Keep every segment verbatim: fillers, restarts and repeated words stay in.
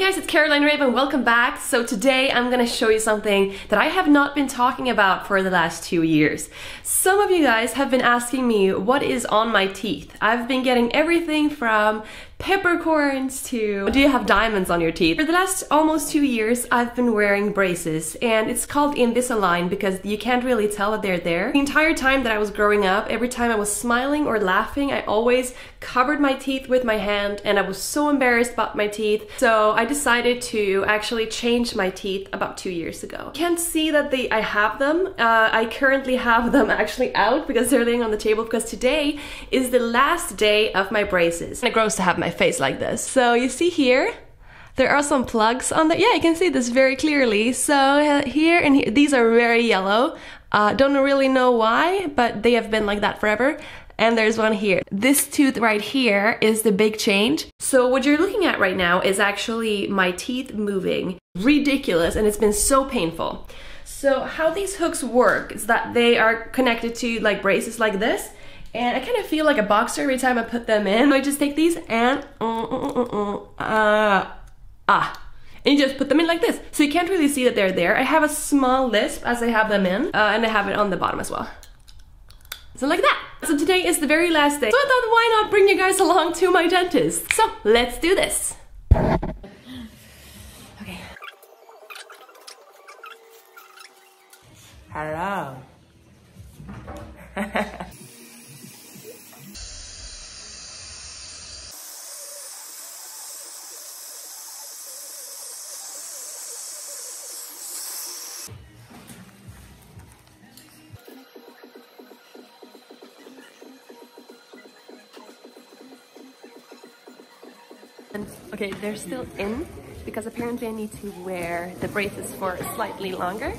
guys, it's Caroline Raven, welcome back. So today I'm gonna show you something that I have not been talking about for the last two years. Some of you guys have been asking me what is on my teeth. I've been getting everything from peppercorns to do you have diamonds on your teeth. For the last almost two years I've been wearing braces, and it's called Invisalign because you can't really tell that they're there. The entire time that I was growing up, every time I was smiling or laughing, I always covered my teeth with my hand, and I was so embarrassed about my teeth. So I decided to actually change my teeth about two years ago. You can't see that they I have them. Uh, I currently have them actually out because they're laying on the table because today is the last day of my braces. And it grows to have my face like this. So you see here, there are some plugs on there. Yeah, you can see this very clearly. So uh, here and here, these are very yellow. Uh, don't really know why, but they have been like that forever. And there's one here. This tooth right here is the big change. So what you're looking at right now is actually my teeth moving. Ridiculous, and it's been so painful. So how these hooks work is that they are connected to like braces like this, and I kind of feel like a boxer every time I put them in. I just take these and uh, uh, uh, uh, ah. And you just put them in like this. So you can't really see that they're there. I have a small lisp as I have them in, uh, and I have it on the bottom as well. So like that. So today is the very last day, so I thought why not bring you guys along to my dentist. So let's do this. Okay. Hello. And, okay, they're still in because apparently I need to wear the braces for slightly longer,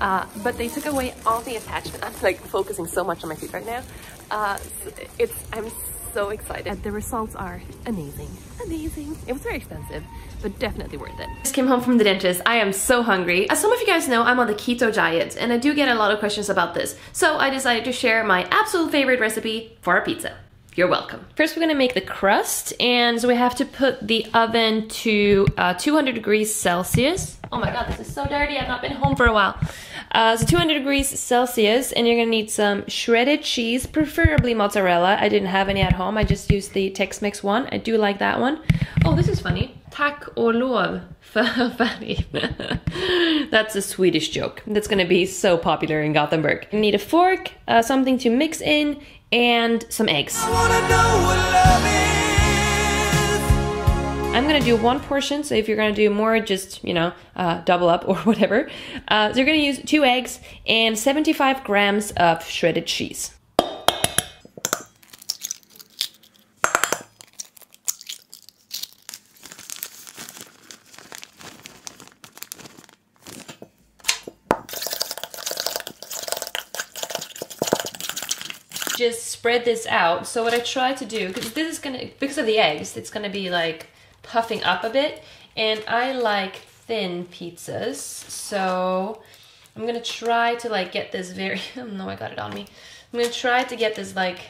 uh, but they took away all the attachment. I'm like focusing so much on my feet right now. Uh, so it's I'm so excited. And the results are amazing, amazing. It was very expensive, but definitely worth it. Just came home from the dentist. I am so hungry. As some of you guys know, I'm on the keto diet, and I do get a lot of questions about this. So I decided to share my absolute favorite recipe for a pizza. You're welcome. First we're gonna make the crust, and so we have to put the oven to uh, two hundred degrees Celsius. Oh my god, this is so dirty, I've not been home for a while. Uh, so two hundred degrees Celsius, and you're gonna need some shredded cheese, preferably mozzarella. I didn't have any at home, I just used the Tex-Mex one. I do like that one. Oh, this is funny. Tack och lov för färg. That's a Swedish joke. That's gonna be so popular in Gothenburg. You need a fork, uh, something to mix in, and some eggs. I wanna know what love is. I'm gonna do one portion, so if you're gonna do more, just, you know, uh, double up or whatever. Uh, so you're gonna use two eggs and seventy-five grams of shredded cheese. Just spread this out. So what I try to do, because this is gonna, because of the eggs, it's gonna be like puffing up a bit, and I like thin pizzas, so I'm gonna try to like get this very, oh no, I got it on me. I'm gonna try to get this like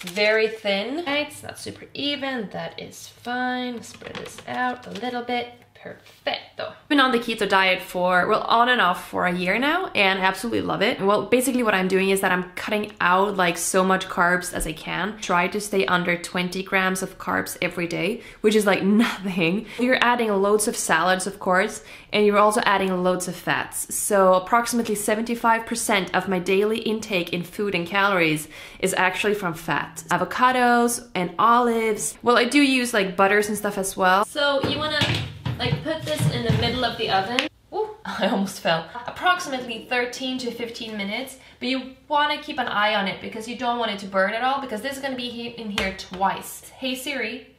very thin. It's not super even, that is fine. Spread this out a little bit. Perfecto. I've been on the keto diet for, well, on and off for a year now, and I absolutely love it. Well, basically what I'm doing is that I'm cutting out like so much carbs as I can. Try to stay under twenty grams of carbs every day, which is like nothing. You're adding loads of salads, of course, and you're also adding loads of fats. So approximately seventy-five percent of my daily intake in food and calories is actually from fat. Avocados and olives. Well, I do use like butters and stuff as well. So you wanna like put this in the middle of the oven. Ooh, I almost fell. Approximately thirteen to fifteen minutes, but you want to keep an eye on it because you don't want it to burn at all, because this is going to be in here twice. Hey Siri,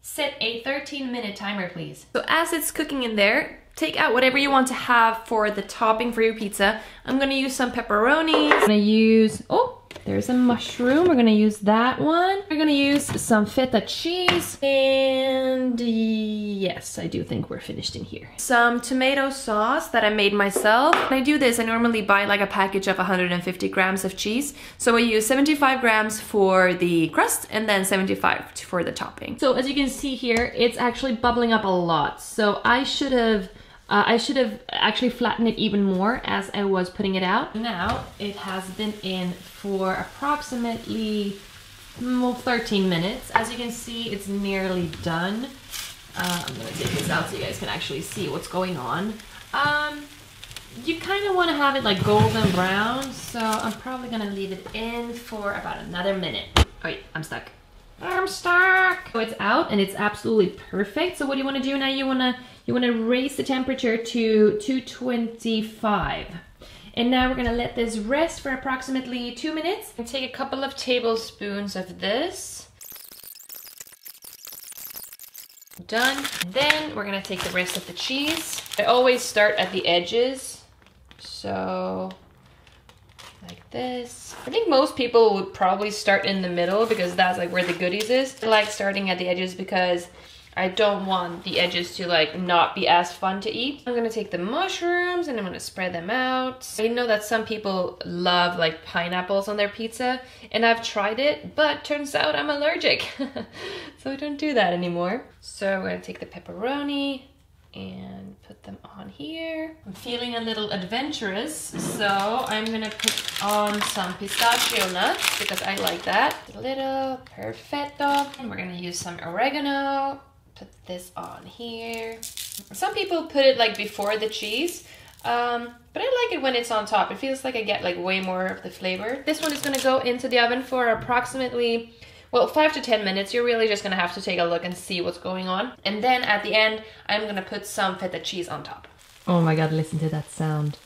set a thirteen minute timer please. So as it's cooking in there, take out whatever you want to have for the topping for your pizza. I'm going to use some pepperoni. I'm going to use, oh, There's a mushroom, we're gonna use that one. We're gonna use some feta cheese, and yes, I do think we're finished in here. Some tomato sauce that I made myself. When I do this, I normally buy like a package of one hundred fifty grams of cheese. So I use seventy-five grams for the crust and then seventy-five for the topping. So as you can see here, it's actually bubbling up a lot. So I should have Uh, I should have actually flattened it even more as I was putting it out. Now it has been in for approximately well, thirteen minutes. As you can see, it's nearly done. Uh, I'm gonna take this out so you guys can actually see what's going on. Um, you kind of want to have it like golden brown, so I'm probably gonna leave it in for about another minute. Oh, wait, I'm stuck. I'm stuck. So it's out and it's absolutely perfect. So what do you want to do now? You want to you want to raise the temperature to two twenty-five. And now we're going to let this rest for approximately two minutes. And take a couple of tablespoons of this. Done. Then we're going to take the rest of the cheese. I always start at the edges. So like this. I think most people would probably start in the middle because that's like where the goodies is. I like starting at the edges because I don't want the edges to like not be as fun to eat. I'm gonna take the mushrooms and I'm gonna spread them out. I know that some people love like pineapples on their pizza, and I've tried it, but turns out I'm allergic. So I don't do that anymore. So we're gonna take the pepperoni and put them on here. I'm feeling a little adventurous, so I'm gonna put on some pistachio nuts because I like that. A little perfetto. And we're gonna use some oregano. Put this on here. Some people put it like before the cheese, um, but I like it when it's on top. It feels like I get like way more of the flavor. This one is gonna go into the oven for approximately Well, five to ten minutes. You're really just gonna have to take a look and see what's going on. And then at the end, I'm gonna put some feta cheese on top. Oh my god, listen to that sound.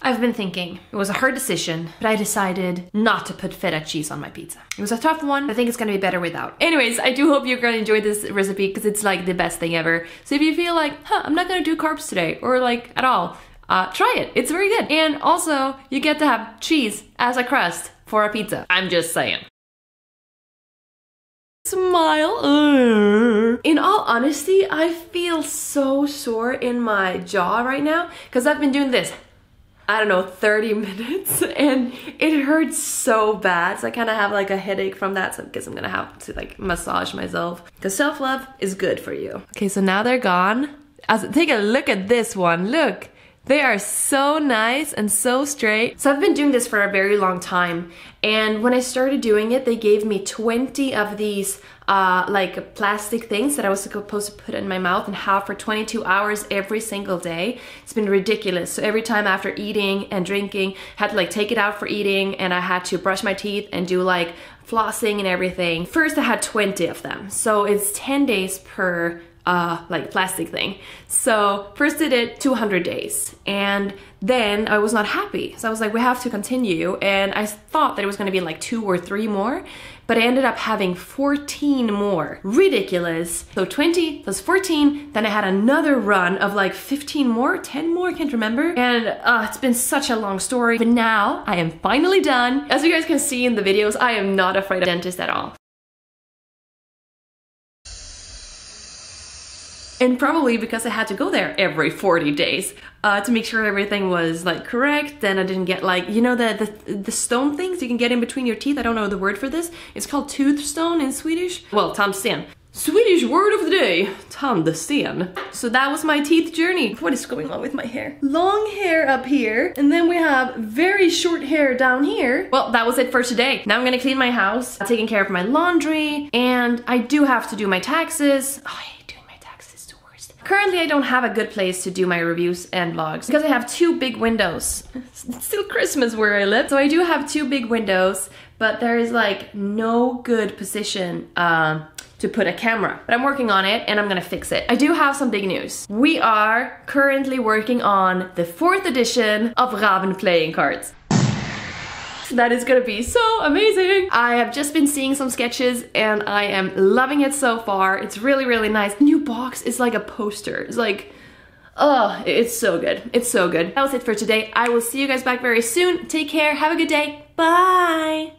I've been thinking. It was a hard decision, but I decided not to put feta cheese on my pizza. It was a tough one. I think it's gonna be better without. Anyways, I do hope you're gonna enjoy this recipe because it's like the best thing ever. So if you feel like, huh, I'm not gonna do carbs today or like at all, Uh, try it, it's very good. And also, you get to have cheese as a crust for a pizza. I'm just saying. Smile. Ugh. In all honesty, I feel so sore in my jaw right now because I've been doing this, I don't know, thirty minutes, and it hurts so bad. So I kind of have like a headache from that, so I guess I'm gonna have to like massage myself because self-love is good for you. Okay, so now they're gone. As, take a look at this one, look. They are so nice and so straight. So I've been doing this for a very long time, and when I started doing it, they gave me twenty of these uh, like plastic things that I was supposed to put in my mouth and have for twenty-two hours every single day. It's been ridiculous. So every time after eating and drinking, I had to like take it out for eating, and I had to brush my teeth and do like flossing and everything. First I had twenty of them, so it's ten days per Uh, like plastic thing. So first did it two hundred days, and then I was not happy. So I was like, we have to continue, and I thought that it was gonna be like two or three more, but I ended up having fourteen more. Ridiculous. So twenty plus fourteen, then I had another run of like fifteen more, ten more, I can't remember. And uh, it's been such a long story, but now I am finally done. As you guys can see in the videos, I am not afraid of dentists at all. And probably because I had to go there every forty days uh, to make sure everything was like correct, and I didn't get like, you know, the, the the stone things you can get in between your teeth. I don't know the word for this. It's called tooth stone in Swedish. Well, tandsten. Swedish word of the day, tandsten. So that was my teeth journey. What is going on with my hair? Long hair up here, and then we have very short hair down here. Well, that was it for today. Now I'm gonna clean my house, I'm taking care of my laundry, and I do have to do my taxes. Oh, I Currently, I don't have a good place to do my reviews and vlogs because I have two big windows. It's still Christmas where I live, so I do have two big windows, but there is like no good position uh, to put a camera. But I'm working on it, and I'm gonna fix it. I do have some big news. We are currently working on the fourth edition of Raven Playing Cards. That is gonna be so amazing. I have just been seeing some sketches, and I am loving it so far. It's really, really nice. New box is like a poster. It's like, Oh, it's so good. It's so good. That was it for today. I will see you guys back very soon. Take care. Have a good day. Bye.